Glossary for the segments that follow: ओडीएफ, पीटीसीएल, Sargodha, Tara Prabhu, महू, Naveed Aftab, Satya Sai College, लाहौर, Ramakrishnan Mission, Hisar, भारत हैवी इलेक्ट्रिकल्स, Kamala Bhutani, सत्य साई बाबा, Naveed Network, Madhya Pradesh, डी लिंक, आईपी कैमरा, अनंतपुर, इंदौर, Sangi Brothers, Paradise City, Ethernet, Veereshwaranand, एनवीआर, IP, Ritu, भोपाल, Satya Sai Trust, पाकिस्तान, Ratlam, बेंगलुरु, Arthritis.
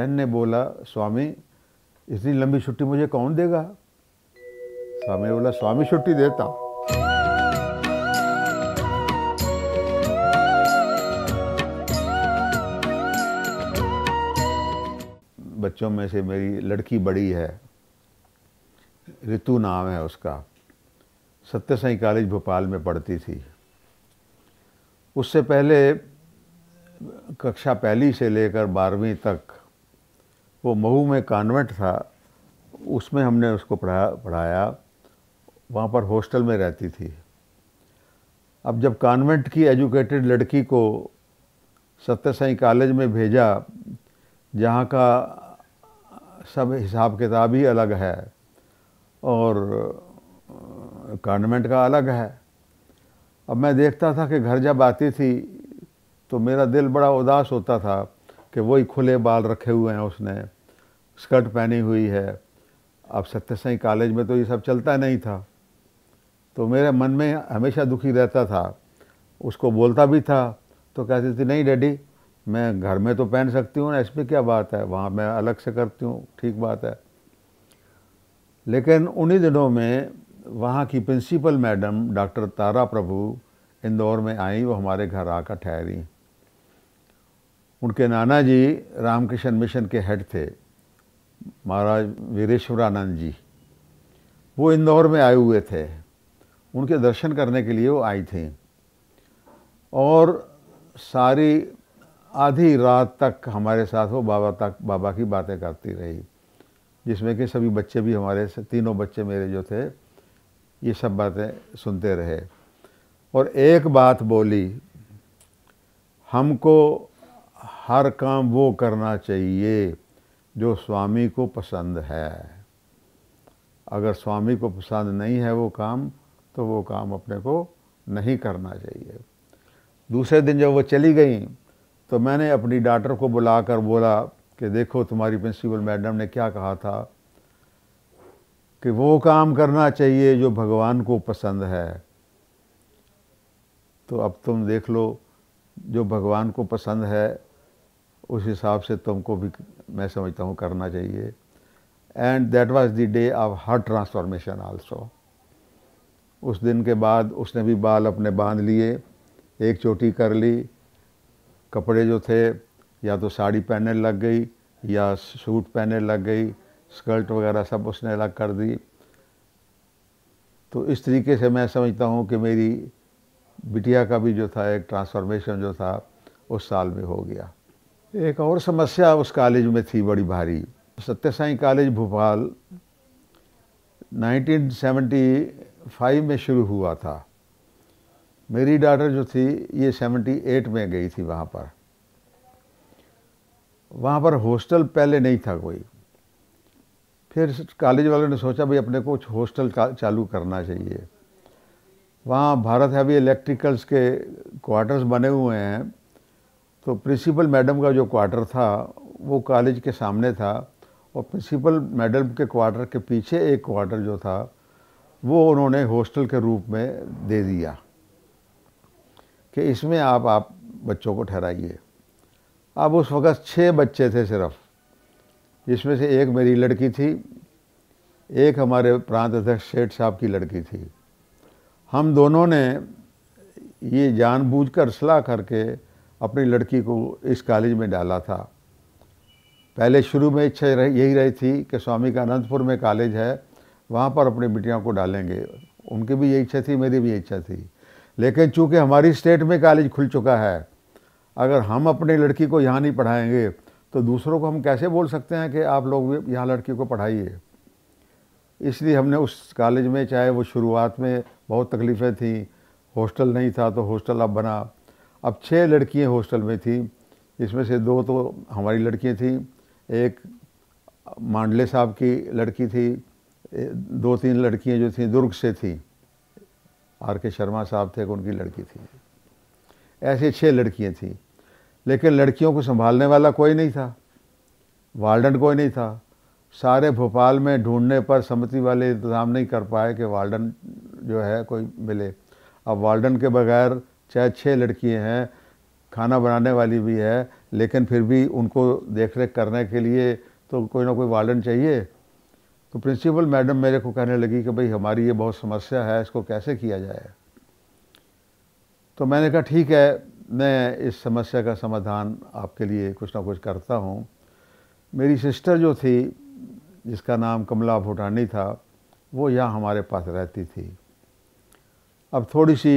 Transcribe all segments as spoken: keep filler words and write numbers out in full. बहन ने बोला, स्वामी इतनी लंबी छुट्टी मुझे कौन देगा? स्वामी ने बोला, स्वामी छुट्टी देता। बच्चों में से मेरी लड़की बड़ी है, रितु नाम है उसका, सत्य साई कॉलेज भोपाल में पढ़ती थी। उससे पहले कक्षा पहली से लेकर बारहवीं तक वो महू में कॉन्वेंट था, उसमें हमने उसको पढ़ा पढ़ाया वहाँ पर हॉस्टल में रहती थी। अब जब कॉन्वेंट की एजुकेटेड लड़की को सत्य साई कॉलेज में भेजा, जहाँ का सब हिसाब किताब ही अलग है और कॉन्वेंट का अलग है। अब मैं देखता था कि घर जब आती थी तो मेरा दिल बड़ा उदास होता था कि वही खुले बाल रखे हुए हैं, उसने स्कर्ट पहनी हुई है। अब सत्य साई कॉलेज में तो ये सब चलता नहीं था, तो मेरे मन में हमेशा दुखी रहता था। उसको बोलता भी था तो कहती थी, नहीं डैडी मैं घर में तो पहन सकती हूँ ना, इसमें क्या बात है, वहाँ मैं अलग से करती हूँ, ठीक बात है। लेकिन उन्हीं दिनों में वहाँ की principal madam doctor Tara Prabhu इंदौर में आई, वो हमारे घर आकर ठहरी। उनके नाना जी रामकृष्ण मिशन के हेड थे, महाराज वीरेश्वरानंद जी, वो इंदौर में आए हुए थे। उनके दर्शन करने के लिए वो आई थी और सारी आधी रात तक हमारे साथ वो बाबा तक बाबा की बातें करती रही, जिसमें कि सभी बच्चे भी हमारे तीनों बच्चे मेरे जो थे ये सब बातें सुनते रहे। और एक बात बोली, हमको हर काम वो करना चाहिए जो स्वामी को पसंद है, अगर स्वामी को पसंद नहीं है वो काम तो वो काम अपने को नहीं करना चाहिए। दूसरे दिन जब वो चली गई तो मैंने अपनी डॉटर को बुलाकर बोला कि देखो तुम्हारी प्रिंसिपल मैडम ने क्या कहा था कि वो काम करना चाहिए जो भगवान को पसंद है। तो अब तुम देख लो, जो भगवान को पसंद है उस हिसाब से तुमको भी मैं समझता हूँ करना चाहिए। And that was the day of her transformation also. उस दिन के बाद उसने भी बाल अपने बांध लिए, एक चोटी कर ली, कपड़े जो थे या तो साड़ी पहनने लग गई या सूट पहनने लग गई, स्कर्ट वगैरह सब उसने अलग कर दी। तो इस तरीके से मैं समझता हूँ कि मेरी बिटिया का भी जो था एक ट्रांसफॉर्मेशन जो था उस साल में हो गया। एक और समस्या उस कॉलेज में थी बड़ी भारी। Satya Sai college भोपाल nineteen seventy five में शुरू हुआ था, मेरी डॉटर जो थी ये अठहत्तर में गई थी वहाँ पर। वहाँ पर हॉस्टल पहले नहीं था कोई, फिर कॉलेज वालों ने सोचा भाई अपने को हॉस्टल चालू करना चाहिए। वहाँ भारत हैवी इलेक्ट्रिकल्स के क्वार्टर्स बने हुए हैं, तो प्रिंसिपल मैडम का जो क्वार्टर था वो कॉलेज के सामने था और प्रिंसिपल मैडम के क्वार्टर के पीछे एक क्वार्टर जो था वो उन्होंने हॉस्टल के रूप में दे दिया कि इसमें आप आप बच्चों को ठहराइए। अब उस वक़्त छः बच्चे थे सिर्फ, जिसमें से एक मेरी लड़की थी, एक हमारे प्रांत अध्यक्ष सेठ साहब की लड़की थी। हम दोनों ने ये जानबूझकर सलाह करके अपनी लड़की को इस कॉलेज में डाला था। पहले शुरू में इच्छा यही रही थी कि स्वामी का अनंतपुर में कॉलेज है वहाँ पर अपनी बेटियों को डालेंगे, उनकी भी यही इच्छा थी, मेरी भी इच्छा थी। लेकिन चूँकि हमारी स्टेट में कॉलेज खुल चुका है, अगर हम अपनी लड़की को यहाँ नहीं पढ़ाएंगे तो दूसरों को हम कैसे बोल सकते हैं कि आप लोग यहाँ लड़की को पढ़ाइए। इसलिए हमने उस कॉलेज में, चाहे वो शुरुआत में बहुत तकलीफ़ें थीं, हॉस्टल नहीं था तो हॉस्टल अब बना। अब छः लड़कियां हॉस्टल में थीं, इसमें से दो तो हमारी लड़कियां थीं, एक मांडले साहब की लड़की थी, दो तीन लड़कियां जो थीं दुर्ग से थीं, आर के शर्मा साहब थे उनकी लड़की थी। ऐसे छः लड़कियां थीं, लेकिन लड़कियों को संभालने वाला कोई नहीं था, वार्डन कोई नहीं था। सारे भोपाल में ढूंढने पर समिति वाले इंतज़ाम नहीं कर पाए कि वार्डन जो है कोई मिले। अब वार्डन के बगैर, चाहे छः लड़कियां हैं, खाना बनाने वाली भी है, लेकिन फिर भी उनको देख रेख करने के लिए तो कोई ना कोई वार्डन चाहिए। तो प्रिंसिपल मैडम मेरे को कहने लगी कि भाई हमारी ये बहुत समस्या है, इसको कैसे किया जाए। तो मैंने कहा ठीक है, मैं इस समस्या का समाधान आपके लिए कुछ ना कुछ करता हूँ। मेरी सिस्टर जो थी, जिसका नाम कमला भूटानी था, वो यहाँ हमारे पास रहती थी। अब थोड़ी सी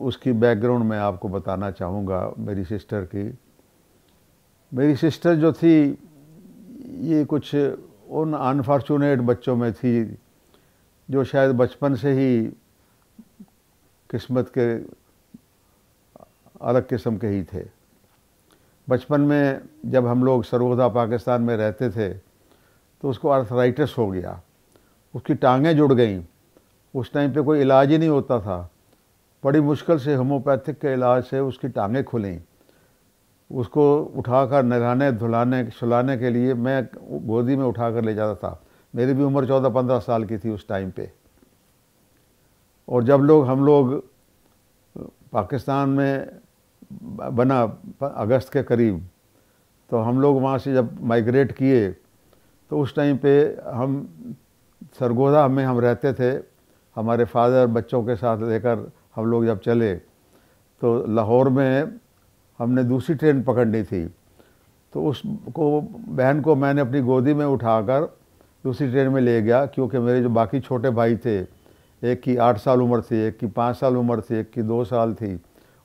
उसकी बैकग्राउंड मैं आपको बताना चाहूँगा मेरी सिस्टर की। मेरी सिस्टर जो थी, ये कुछ उन अनफॉर्चुनेट बच्चों में थी जो शायद बचपन से ही किस्मत के अलग किस्म के ही थे। बचपन में जब हम लोग सरगोधा पाकिस्तान में रहते थे तो उसको आर्थराइटिस हो गया, उसकी टांगें जुड़ गईं। उस टाइम पे कोई इलाज ही नहीं होता था, बड़ी मुश्किल से होम्योपैथिक के इलाज से उसकी टांगें खुलीं। उसको उठाकर नहलाने धुलाने सुलाने के लिए मैं गोदी में उठाकर ले जाता था। मेरी भी उम्र चौदह पंद्रह साल की थी उस टाइम पे। और जब लोग हम लोग पाकिस्तान में बना अगस्त के करीब, तो हम लोग वहाँ से जब माइग्रेट किए तो उस टाइम पे हम सरगोधा में हम रहते थे। हमारे फादर बच्चों के साथ लेकर हम लोग जब चले तो लाहौर में हमने दूसरी ट्रेन पकड़नी थी, तो उसको बहन को मैंने अपनी गोदी में उठाकर दूसरी ट्रेन में ले गया, क्योंकि मेरे जो बाकी छोटे भाई थे, एक की आठ साल उम्र थी, एक की पाँच साल उम्र थी, एक की दो साल थी,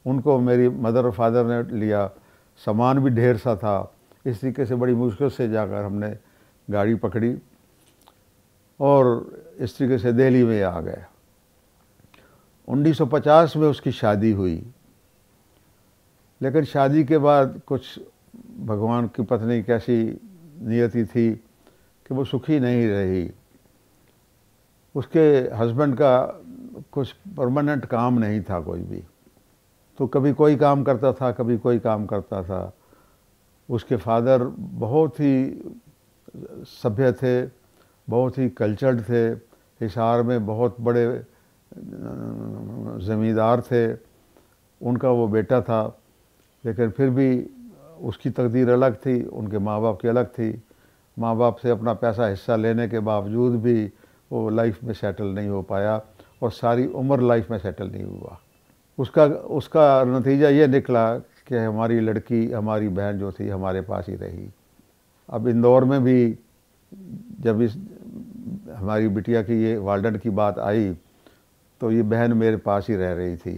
उनको मेरी मदर और फादर ने लिया। सामान भी ढेर सा था, इस तरीके से बड़ी मुश्किल से जाकर हमने गाड़ी पकड़ी और इस तरीके से दिल्ली में आ गए। उन्नीस सौ पचास में उसकी शादी हुई, लेकिन शादी के बाद कुछ भगवान की पता नहीं कैसी नियति थी कि वो सुखी नहीं रही। उसके हस्बैंड का कुछ परमानेंट काम नहीं था कोई भी, तो कभी कोई काम करता था, कभी कोई काम करता था। उसके फादर बहुत ही सभ्य थे, बहुत ही कल्चर्ड थे, हिसार में बहुत बड़े ज़मींदार थे, उनका वो बेटा था। लेकिन फिर भी उसकी तकदीर अलग थी, उनके माँ बाप की अलग थी। माँ बाप से अपना पैसा हिस्सा लेने के बावजूद भी वो लाइफ में सेटल नहीं हो पाया और सारी उम्र लाइफ में सेटल नहीं हुआ। उसका उसका नतीजा ये निकला कि हमारी लड़की, हमारी बहन जो थी, हमारे पास ही रही। अब इंदौर में भी जब इस हमारी बिटिया की ये वार्डन की बात आई तो ये बहन मेरे पास ही रह रही थी।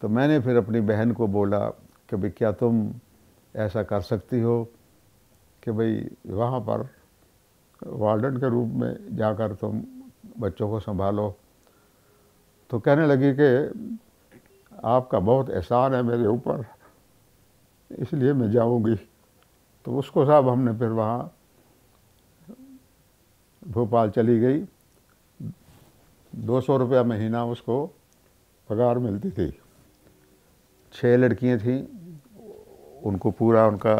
तो मैंने फिर अपनी बहन को बोला कि भाई क्या तुम ऐसा कर सकती हो कि भाई वहाँ पर वार्डन के रूप में जाकर तुम बच्चों को संभालो। तो कहने लगी कि आपका बहुत एहसान है मेरे ऊपर, इसलिए मैं जाऊँगी। तो उसको साहब हमने फिर वहाँ भोपाल चली गई। दो सौ रुपया महीना उसको पगार मिलती थी। छः लड़कियाँ थीं, उनको पूरा उनका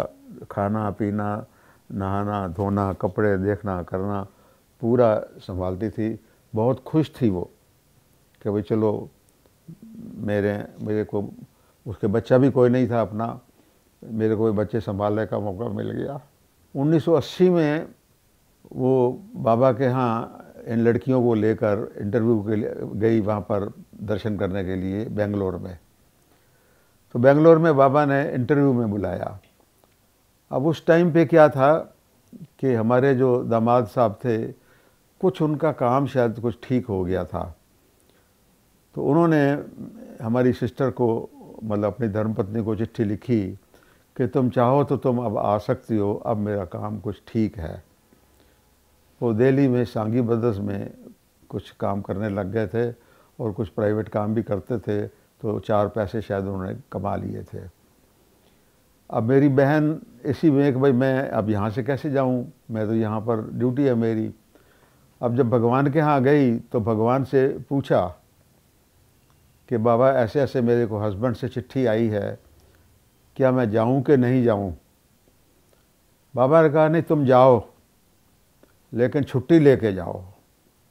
खाना पीना, नहाना धोना, कपड़े देखना करना पूरा संभालती थी। बहुत खुश थी वो कि भाई चलो मेरे मेरे को, उसके बच्चा भी कोई नहीं था अपना, मेरे को बच्चे संभालने का मौका मिल गया। उन्नीस सौ अस्सी में वो बाबा के यहाँ इन लड़कियों को लेकर इंटरव्यू के लिए गई, वहाँ पर दर्शन करने के लिए बेंगलुरु में। तो बेंगलुरु में बाबा ने इंटरव्यू में बुलाया। अब उस टाइम पे क्या था कि हमारे जो दामाद साहब थे, कुछ उनका काम शायद कुछ ठीक हो गया था, तो उन्होंने हमारी सिस्टर को, मतलब अपनी धर्मपत्नी को चिट्ठी लिखी कि तुम चाहो तो तुम अब आ सकती हो, अब मेरा काम कुछ ठीक है। वो दिल्ली में सांगी ब्रदर्स में कुछ काम करने लग गए थे और कुछ प्राइवेट काम भी करते थे, तो चार पैसे शायद उन्होंने कमा लिए थे। अब मेरी बहन इसी में कि भाई मैं अब यहाँ से कैसे जाऊँ, मैं तो यहाँ पर ड्यूटी है मेरी। अब जब भगवान के यहाँ गई तो भगवान से पूछा कि बाबा ऐसे ऐसे मेरे को हस्बैंड से चिट्ठी आई है, क्या मैं जाऊँ कि नहीं जाऊँ। बाबा ने कहा नहीं तुम जाओ, लेकिन छुट्टी लेके जाओ।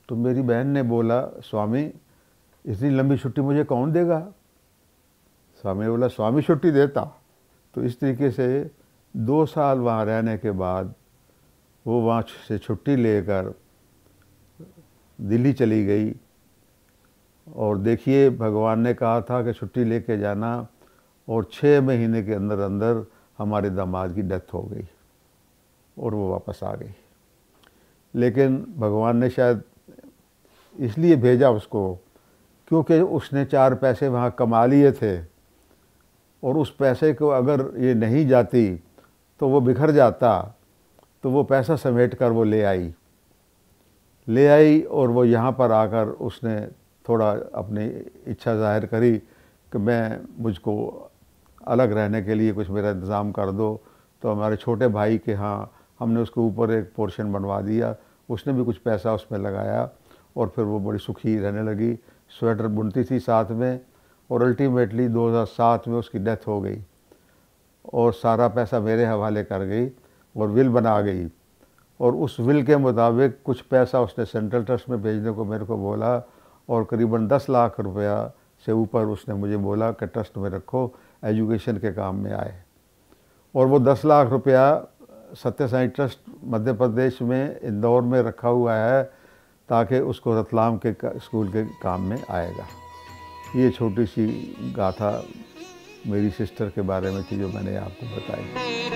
तो मेरी बहन ने बोला स्वामी इतनी लंबी छुट्टी मुझे कौन देगा। स्वामी ने बोला स्वामी छुट्टी देता तो इस तरीके से दो साल वहाँ रहने के बाद वो वहाँ से छुट्टी लेकर दिल्ली चली गई। और देखिए, भगवान ने कहा था कि छुट्टी लेके जाना, और छः महीने के अंदर अंदर हमारे दामाद की डेथ हो गई और वो वापस आ गई। लेकिन भगवान ने शायद इसलिए भेजा उसको क्योंकि उसने चार पैसे वहाँ कमा लिए थे, और उस पैसे को अगर ये नहीं जाती तो वो बिखर जाता। तो वो पैसा समेट कर वो ले आई ले आई और वो यहाँ पर आकर उसने थोड़ा अपनी इच्छा जाहिर करी कि मैं मुझको अलग रहने के लिए कुछ मेरा इंतज़ाम कर दो। तो हमारे छोटे भाई के यहाँ हमने उसके ऊपर एक पोर्शन बनवा दिया, उसने भी कुछ पैसा उसमें लगाया और फिर वो बड़ी सुखी रहने लगी। स्वेटर बुनती थी साथ में, और अल्टीमेटली दो हज़ार सात में उसकी डेथ हो गई और सारा पैसा मेरे हवाले कर गई और विल बना गई। और उस विल के मुताबिक कुछ पैसा उसने सेंट्रल ट्रस्ट में भेजने को मेरे को बोला, और करीबन दस लाख रुपया से ऊपर उसने मुझे बोला कि ट्रस्ट में रखो, एजुकेशन के काम में आए। और वो दस लाख रुपया सत्य साई ट्रस्ट मध्य प्रदेश में इंदौर में रखा हुआ है ताकि उसको रतलाम के स्कूल के काम में आएगा। ये छोटी सी गाथा मेरी सिस्टर के बारे में थी जो मैंने आपको बताई।